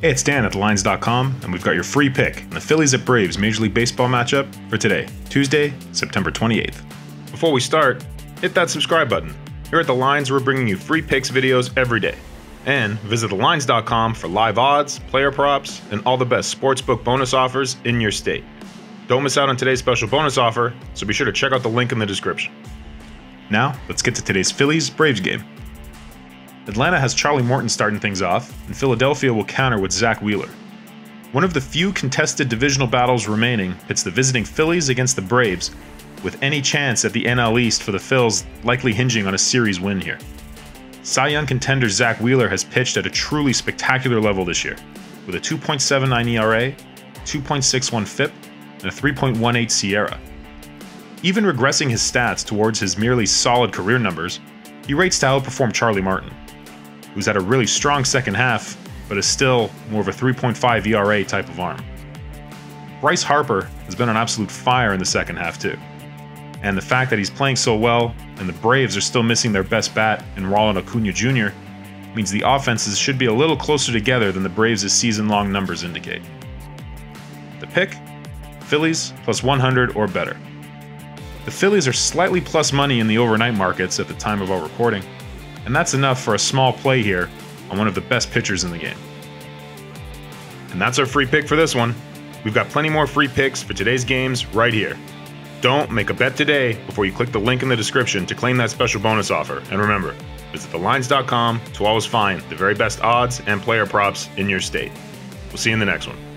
Hey, it's Dan at TheLines.com, and we've got your free pick in the Phillies at Braves Major League Baseball matchup for today, Tuesday, September 28th. Before we start, hit that subscribe button. Here at The Lines, we're bringing you free picks videos every day. And visit TheLines.com for live odds, player props, and all the best sportsbook bonus offers in your state. Don't miss out on today's special bonus offer, so be sure to check out the link in the description. Now, let's get to today's Phillies-Braves game. Atlanta has Charlie Morton starting things off, and Philadelphia will counter with Zach Wheeler. One of the few contested divisional battles remaining pits the visiting Phillies against the Braves, with any chance at the NL East for the Phils likely hinging on a series win here. Cy Young contender Zach Wheeler has pitched at a truly spectacular level this year, with a 2.79 ERA, 2.61 FIP, and a 3.18 Sierra. Even regressing his stats towards his merely solid career numbers, he rates to outperform Charlie Martin, who's had a really strong second half, but is still more of a 3.5 ERA type of arm. Bryce Harper has been on absolute fire in the second half too, and the fact that he's playing so well and the Braves are still missing their best bat in Ronald Acuna Jr. means the offenses should be a little closer together than the Braves' season-long numbers indicate. The pick? Phillies +100 or better. The Phillies are slightly plus money in the overnight markets at the time of our recording, and that's enough for a small play here on one of the best pitchers in the game. And that's our free pick for this one. We've got plenty more free picks for today's games right here. Don't make a bet today before you click the link in the description to claim that special bonus offer. And remember, visit thelines.com to always find the very best odds and player props in your state. We'll see you in the next one.